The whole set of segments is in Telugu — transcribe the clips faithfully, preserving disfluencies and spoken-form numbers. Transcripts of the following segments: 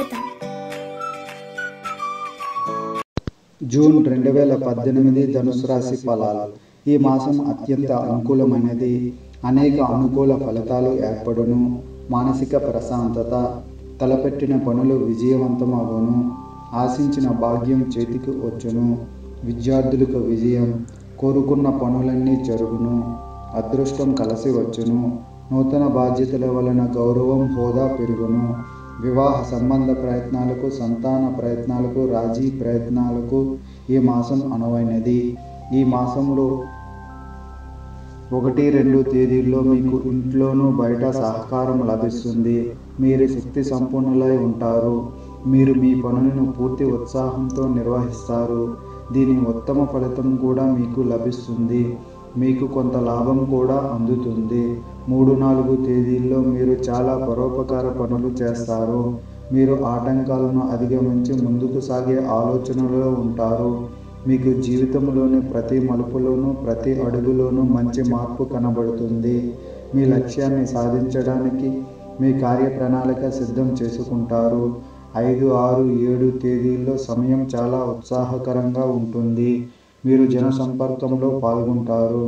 స్వాగతం. జూన్ రెండు వేల పద్దెనిమిది ధనుసు రాశి ఫలాలు. ఈ మాసం అత్యంత అనుకూలమైనది. అనేక అనుకూల ఫలితాలు ఏర్పడును. మానసిక ప్రశాంతత, తలపెట్టిన పనులు విజయవంతమవును. ఆశించిన భాగ్యం చేతికి వచ్చును. విద్యార్థులకు విజయం, కోరుకున్న పనులన్నీ జరుగును. అదృష్టం కలిసి వచ్చును. నూతన బాధ్యతల వలన గౌరవం, హోదా పెరుగును. వివాహ సంబంధ ప్రయత్నాలకు, సంతాన ప్రయత్నాలకు, రాజీ ప్రయత్నాలకు ఈ మాసం అనువైనది. ఈ మాసంలో ఒకటి రెండు తేదీల్లో మీకు ఇంట్లోనూ బయట సహకారం లభిస్తుంది. మీరు శక్తి సంపన్నులై ఉంటారు. మీరు మీ పనులను పూర్తి ఉత్సాహంతో నిర్వహిస్తారు. దీని ఉత్తమ ఫలితం కూడా మీకు లభిస్తుంది. మీకు కొంత లాభం కూడా అందుతుంది. మూడు నాలుగు తేదీల్లో మీరు చాలా పరోపకార పనులు చేస్తారు. మీరు ఆటంకాలను అధిగమించి ముందుకు సాగే ఆలోచనలో ఉంటారు. మీకు జీవితంలోని ప్రతి మలుపులోనూ, ప్రతి అడుగులోనూ మంచి మార్పు కనబడుతుంది. మీ లక్ష్యాన్ని సాధించడానికి మీ కార్యప్రణాళిక సిద్ధం చేసుకుంటారు. ఐదు ఆరు ఏడు తేదీల్లో సమయం చాలా ఉత్సాహకరంగా ఉంటుంది. మీరు జనసంపర్కంలో పాల్గొంటారు.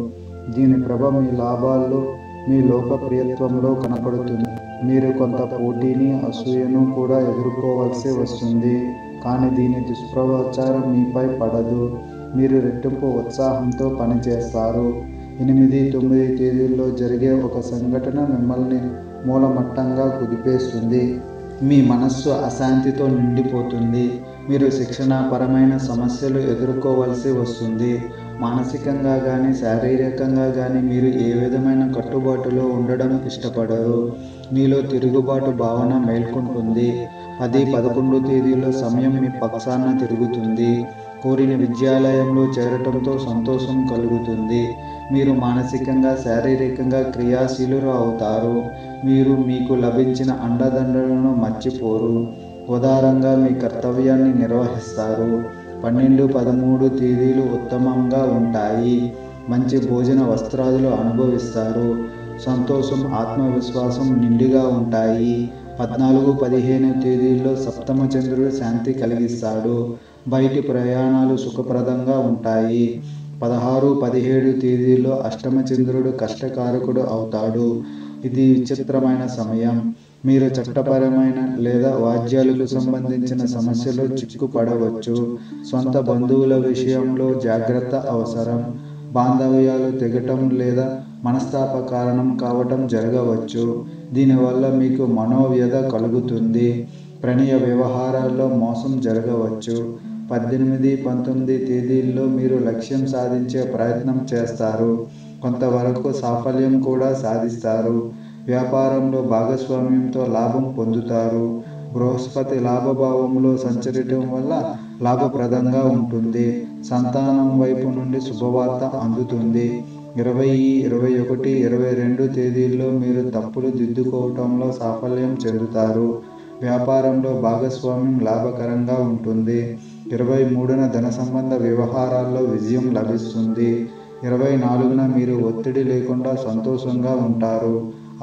దీని ప్రభ మీ లాభాల్లో, మీ లోకప్రియత్వంలో కనపడుతుంది. మీరు కొంత పోటీని, అసూయను కూడా ఎదుర్కోవాల్సి వస్తుంది. కానీ దీని దుష్ప్రచారం మీపై పడదు. మీరు రెట్టింపు ఉత్సాహంతో పనిచేస్తారు. ఎనిమిది తొమ్మిది తేదీల్లో జరిగే ఒక సంఘటన మిమ్మల్ని మూలమట్టంగా కుదిపేస్తుంది. మీ మనస్సు అశాంతితో నిండిపోతుంది. మీరు శిక్షణాపరమైన సమస్యలు ఎదుర్కోవాల్సి వస్తుంది. మానసికంగా కానీ శారీరకంగా కానీ మీరు ఏ విధమైన కట్టుబాటులో ఉండడం ఇష్టపడరు. మీలో తిరుగుబాటు భావన మేల్కొంటుంది. పది పదకొండు తేదీలో సమయం మీ పక్షాన తిరుగుతుంది. కోరిన విద్యాలయంలో చేరటంతో సంతోషం కలుగుతుంది. మీరు మానసికంగా శారీరకంగా క్రియాశీలురు అవుతారు. మీరు మీకు లభించిన అండదండలను మర్చిపోరు. ఉదారంగా మీ కర్తవ్యాన్ని నిర్వహిస్తారు. పన్నెండు పదమూడు తేదీలు ఉత్తమంగా ఉంటాయి. మంచి భోజన వస్త్రాదులు అనుభవిస్తారు. సంతోషం, ఆత్మవిశ్వాసం నిండుగా ఉంటాయి. పద్నాలుగు పదిహేను తేదీల్లో సప్తమ చంద్రుడు శాంతి కలిగిస్తాడు. బయటి ప్రయాణాలు సుఖప్రదంగా ఉంటాయి. పదహారు పదిహేడు తేదీల్లో అష్టమ చంద్రుడు కష్టకారకుడు అవుతాడు. ఇది విచిత్రమైన సమయం. మీరు చట్టపరమైన లేదా వాద్యాలకు సంబంధించిన సమస్యలు చిక్కుపడవచ్చు. సొంత బంధువుల విషయంలో జాగ్రత్త అవసరం. బాంధవ్యాలు తెగటం లేదా మనస్తాప కారణం కావటం జరగవచ్చు. దీనివల్ల మీకు మనోవ్యధ కలుగుతుంది. ప్రణయ వ్యవహారాల్లో మోసం జరగవచ్చు. పద్దెనిమిది పంతొమ్మిది తేదీల్లో మీరు లక్ష్యం సాధించే ప్రయత్నం చేస్తారు. కొంతవరకు సాఫల్యం కూడా సాధిస్తారు. వ్యాపారంలో భాగస్వామ్యంతో లాభం పొందుతారు. బృహస్పతి లాభభావంలో సంచరించడం వల్ల లాభప్రదంగా ఉంటుంది. సంతానం వైపు నుండి శుభవార్త అందుతుంది. ఇరవై ఇరవై ఒకటి ఇరవై రెండు తేదీల్లో మీరు తప్పులు దిద్దుకోవటంలో సాఫల్యం చెందుతారు. వ్యాపారంలో భాగస్వామ్యం లాభకరంగా ఉంటుంది. ఇరవై మూడున ధన సంబంధ వ్యవహారాల్లో విజయం లభిస్తుంది. ఇరవై నాలుగున మీరు ఒత్తిడి లేకుండా సంతోషంగా ఉంటారు.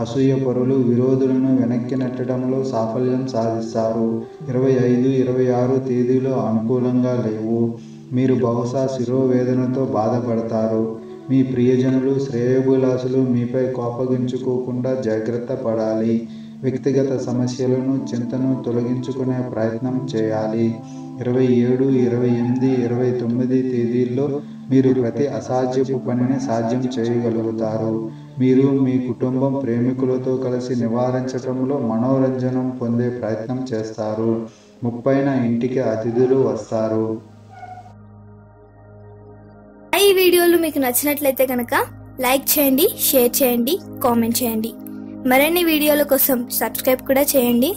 అసూయ పరులు, విరోధులను వెనక్కి నెట్టడంలో సాఫల్యం సాధిస్తారు. ఇరవై ఐదు ఇరవై ఆరు తేదీలో అనుకూలంగా లేవు. మీరు బహుశా శిరోవేదనతో బాధపడతారు. మీ ప్రియజనులు, శ్రేయోభిలాషులు మీపై కోపగించుకోకుండా జాగ్రత్త పడాలి. వ్యక్తిగత సమస్యలను, చింతను తొలగించుకునే ప్రయత్నం చేయాలి. ఇరవై ఏడు ఇరవై ఎనిమిది ఇరవై తొమ్మిది తేదీల్లో మీరు ప్రతి అసాధ్యపు పనిని సాధ్యం చేయగలుగుతారు. మీరు మీ కుటుంబం, ప్రేమికులతో కలిసి నివారించడంలో మనోరంజనం పొందే ప్రయత్నం చేస్తారు. ముప్పైన ఇంటికి అతిథులు వస్తారు. ఈ వీడియోలు మీకు నచ్చినట్లయితే కనుక లైక్ చేయండి, షేర్ చేయండి, కామెంట్ చేయండి. మరిన్ని వీడియోల కోసం సబ్స్క్రైబ్ కూడా చేయండి.